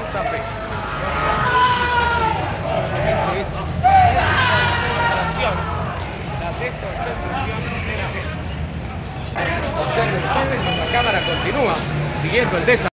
Santa Fe. Esto es la desconcentración de la gente. Observen ustedes, la cámara continúa siguiendo el desarrollo.